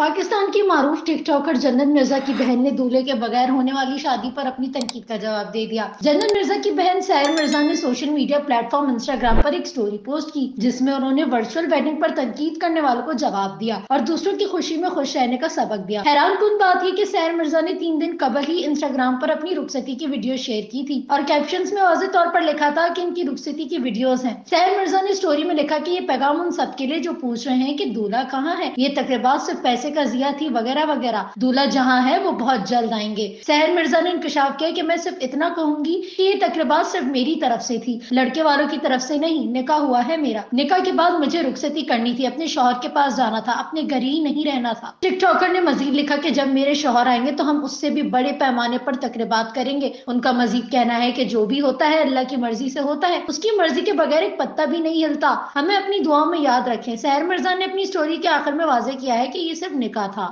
पाकिस्तान की मारूफ टिकटॉकर जन्नत मिर्जा की बहन ने दूल्हे के बगैर होने वाली शादी पर अपनी तनकीद का जवाब दे दिया। जन्नत मिर्जा की बहन सैर मिर्जा ने सोशल मीडिया प्लेटफॉर्म इंस्टाग्राम पर एक स्टोरी पोस्ट की जिसमें उन्होंने वर्चुअल वेडिंग पर तनकीद करने वालों को जवाब दिया और दूसरों की खुशी में खुश रहने का सबक दिया। हैरानकुन बात यह कि सैर मिर्जा ने 3 दिन कबल ही इंस्टाग्राम पर अपनी रुखसती की वीडियो शेयर की थी और कैप्शंस में वाज़ेह तौर पर लिखा था कि इनकी रुखसती की वीडियोस हैं। सैर मिर्जा ने स्टोरी में लिखा कि ये पैगाम उन सब के लिए जो पूछ रहे हैं कि दूल्हा कहाँ है, ये तकरीबा सिर्फ पैसे का जिया थी वगैरह वगैरह, दूल्हा जहाँ है वो बहुत जल्द आएंगे। सहर मिर्जा ने इंकशाफ किया कि मैं सिर्फ इतना कहूँगी कि ये तकरीबा सिर्फ मेरी तरफ से थी, लड़के वालों की तरफ से नहीं। निकाह हुआ है मेरा, निकाह के बाद मुझे रुखसती करनी थी, अपने शौहर के पास जाना था, अपने घर ही नहीं रहना था। टिकटॉकर ने मजीद लिखा कि जब मेरे शौहर आएंगे तो हम उससे भी बड़े पैमाने पर तकरीबात करेंगे। उनका मजीद कहना है कि जो भी होता है अल्लाह की मर्जी से होता है, उसकी मर्जी के बगैर एक पत्ता भी नहीं हिलता, हमें अपनी दुआओं में याद रखें। सहर मिर्जा ने अपनी स्टोरी के आखिर में वाज़ेह किया है कि ये सिर्फ निकाह था।